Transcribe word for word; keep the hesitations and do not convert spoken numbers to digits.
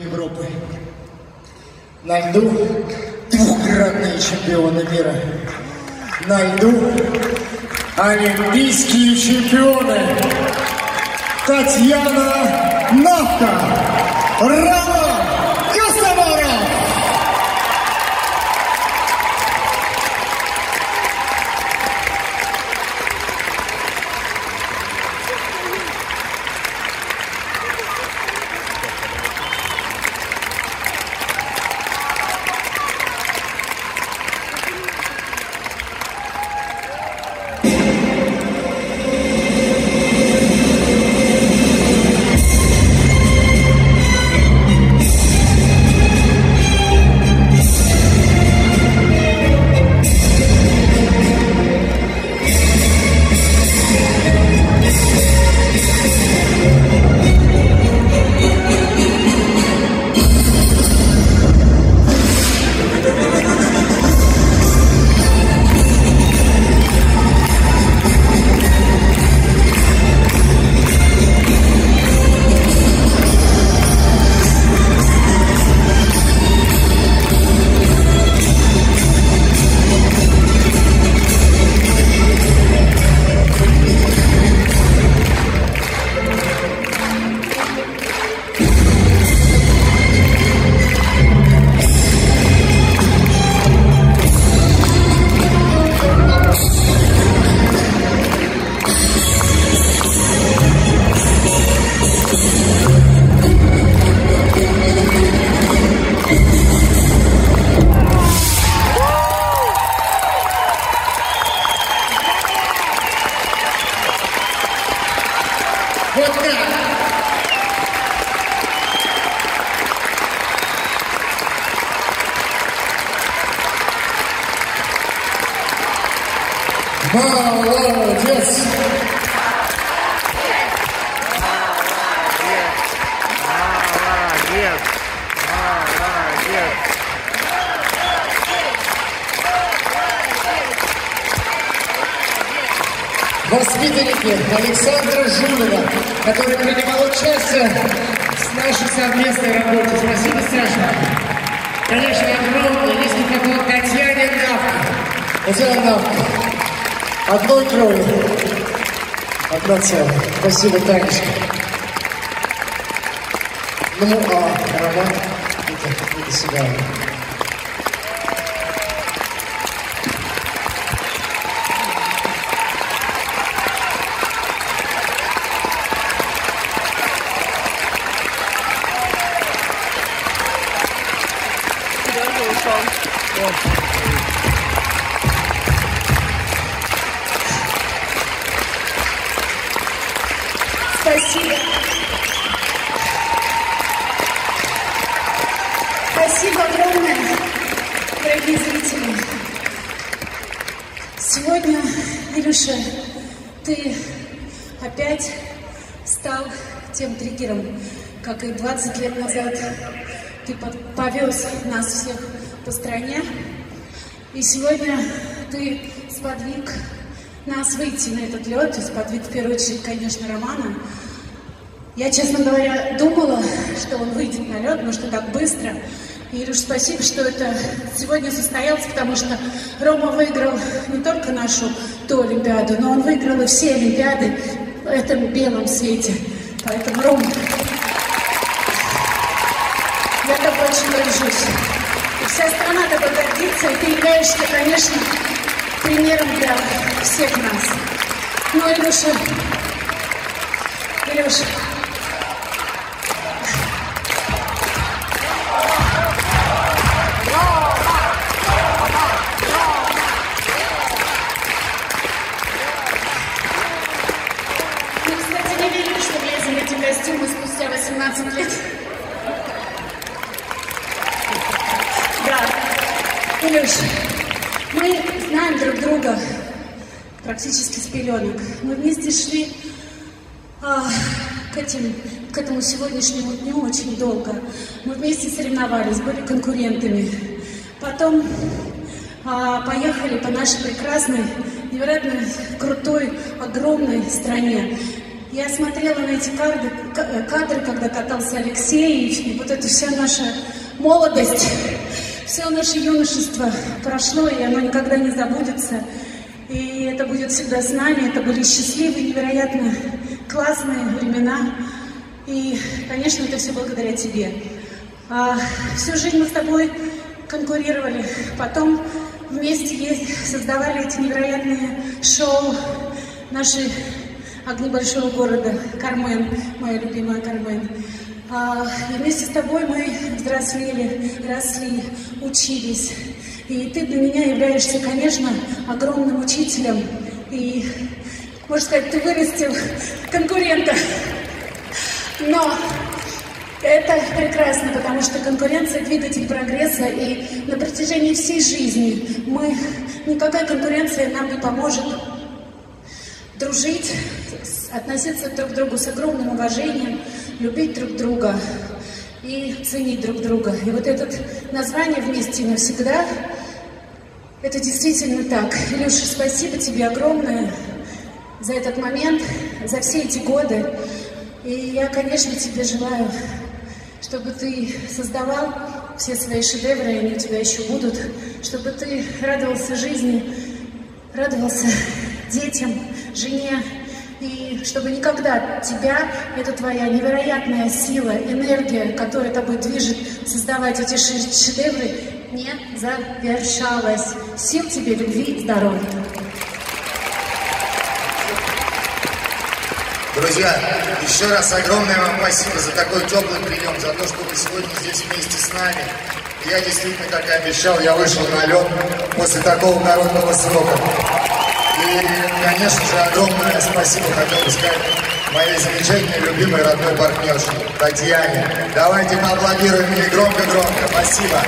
Европы. На льду двухкратные чемпионы мира. На льду олимпийские чемпионы. Татьяна Навка, Роман Костомаров. Молодец! Воспитанники Александра Жулина, который принимал участие в нашей совместной работе. Спасибо, Саша. Конечно, огромное низкий поклон Татьяне Навке. Татьяна Навка. Одной крови. Одна целая. Спасибо, Танечка. Ну, а Роман, это до свидания. Спасибо. Спасибо огромное, дорогие зрители. Сегодня, Илюша, ты опять стал тем триггером, как и двадцать лет назад. Ты повез нас всех по стране. И сегодня ты сподвиг нас выйти на этот лед, сподвиг в первую очередь, конечно, Романа. Я, честно говоря, думала, что он выйдет на лед, но что так быстро. И, Илюш, спасибо, что это сегодня состоялось, потому что Рома выиграл не только нашу ту Олимпиаду, но он выиграл и все Олимпиады в этом белом свете. Поэтому, Рома, я тобой очень горжусь. И вся страна тобой гордится, и ты являешься, конечно, примером для всех нас. Ну, Илюша, Илюша, я, кстати, не верю, что влезем в эти костюмы спустя восемнадцать лет. Да, Илюша, мы знаем друг друга практически с пеленок. Мы вместе шли а, к, этим, к этому сегодняшнему дню очень долго. Мы вместе соревновались, были конкурентами. Потом а, поехали по нашей прекрасной, невероятно крутой, огромной стране. Я смотрела на эти кадры, кадры, когда катался Алексей, и вот эта вся наша молодость, все наше юношество прошло, и оно никогда не забудется. И это будет всегда с нами, это были счастливые, невероятно классные времена. И, конечно, это все благодаря тебе. А всю жизнь мы с тобой конкурировали, потом вместе есть, создавали эти невероятные шоу наши «Огни большого города», «Кармен», моя любимая «Кармен». А, и вместе с тобой мы взрослели, росли, учились. И ты для меня являешься, конечно, огромным учителем. И, можно сказать, ты вырастил конкурента. Но это прекрасно, потому что конкуренция – двигатель прогресса. И на протяжении всей жизни мы, никакая конкуренция нам не поможет дружить, относиться друг к другу с огромным уважением, любить друг друга и ценить друг друга. И вот это название «Вместе навсегда» — это действительно так. Илюша, спасибо тебе огромное за этот момент, за все эти годы. И я, конечно, тебе желаю, чтобы ты создавал все свои шедевры, и они у тебя еще будут, чтобы ты радовался жизни, радовался детям, жене, и чтобы никогда тебя, это твоя невероятная сила, энергия, которая тобой движет создавать эти шедевры, не завершалась. Сил тебе, любви и здоровья. Друзья, еще раз огромное вам спасибо за такой теплый прием, за то, что вы сегодня здесь вместе с нами. Я действительно, как и обещал, я вышел на лед после такого короткого срока. И, конечно же, огромное спасибо хотел бы сказать моей замечательной, любимой, родной партнерше Татьяне. Давайте поаплодируем ей громко-громко. Спасибо.